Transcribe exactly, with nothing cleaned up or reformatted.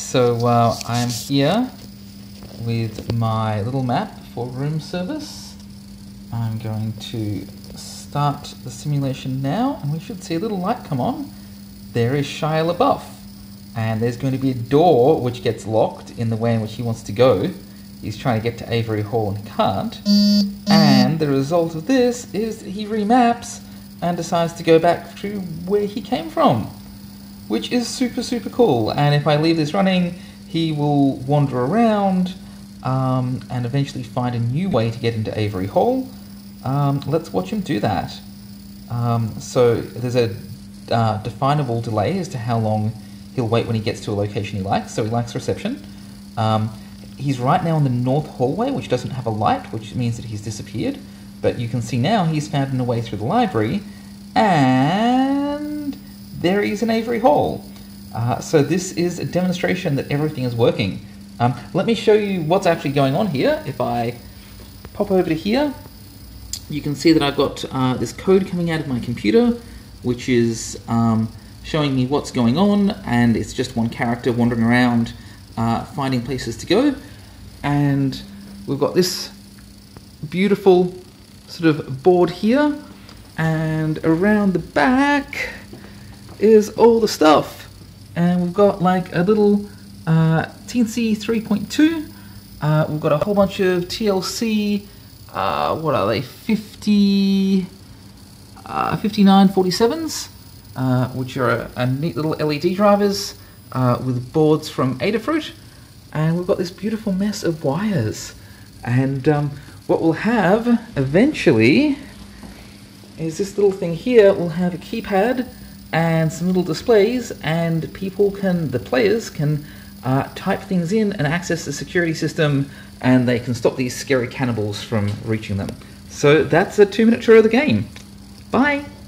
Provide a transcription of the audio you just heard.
so uh, I'm here with my little map for room service. I'm going to start the simulation now, and we should see a little light come on. There is Shia LaBeouf, and there's going to be a door which gets locked in the way in which he wants to go. He's trying to get to Avery Hall and can't. And the result of this is that he remaps and decides to go back to where he came from, which is super, super cool. And if I leave this running, he will wander around um, and eventually find a new way to get into Avery Hall. Um, let's watch him do that. Um, so there's a uh, definable delay as to how long he'll wait when he gets to a location he likes. So he likes reception. Um, he's right now in the north hallway, which doesn't have a light, which means that he's disappeared. But you can see now he's found a way through the library, and there he is in Avery Hall. Uh, so this is a demonstration that everything is working. Um, let me show you what's actually going on here. If I pop over to here, you can see that I've got uh, this code coming out of my computer, which is um, showing me what's going on, and it's just one character wandering around, uh, finding places to go. And we've got this beautiful sort of board here, and around the back is all the stuff. And we've got like a little uh, Teensy three point two, uh, we've got a whole bunch of T L C Uh, what are they, fifty, uh, fifty-nine forty-sevens, uh, which are a, a neat little L E D drivers uh, with boards from Adafruit, and we've got this beautiful mess of wires. And um, what we'll have eventually is this little thing here. We'll have a keypad and some little displays, and people can, the players can Uh, type things in and access the security system, and they can stop these scary cannibals from reaching them. So that's a two minute tour of the game. Bye!